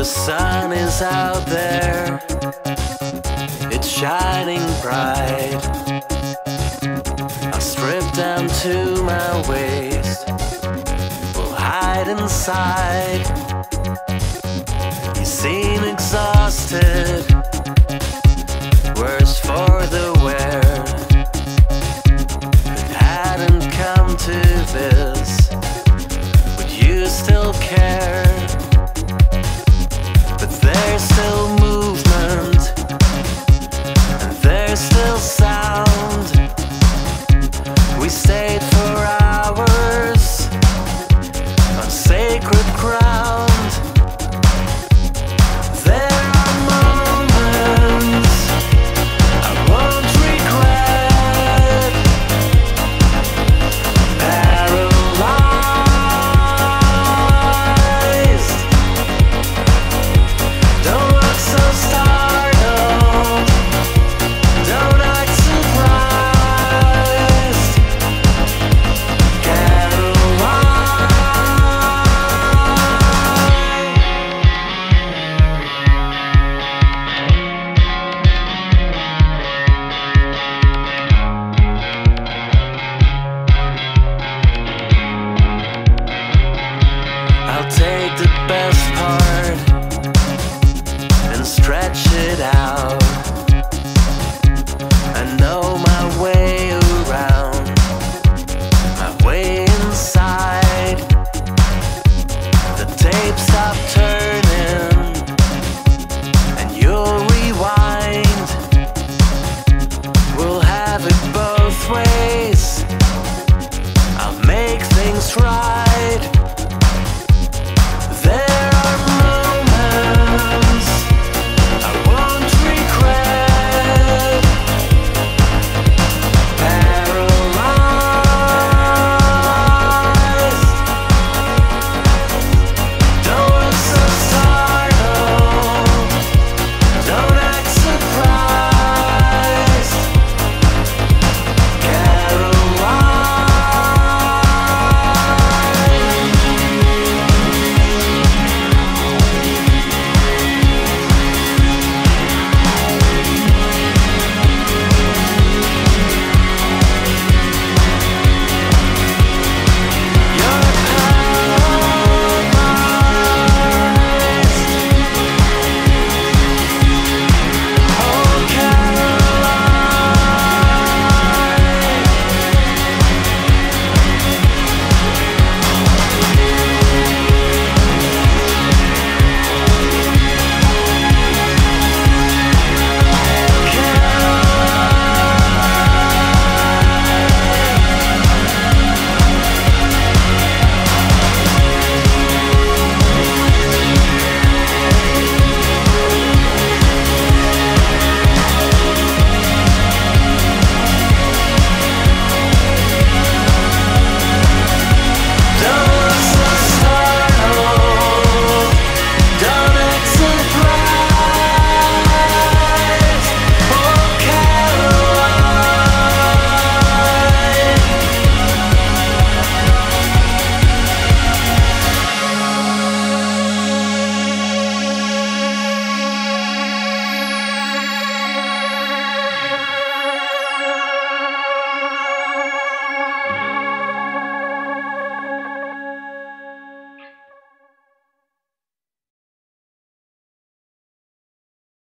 The sun is out there, it's shining bright. I strip down to my waist, we'll hide inside. You see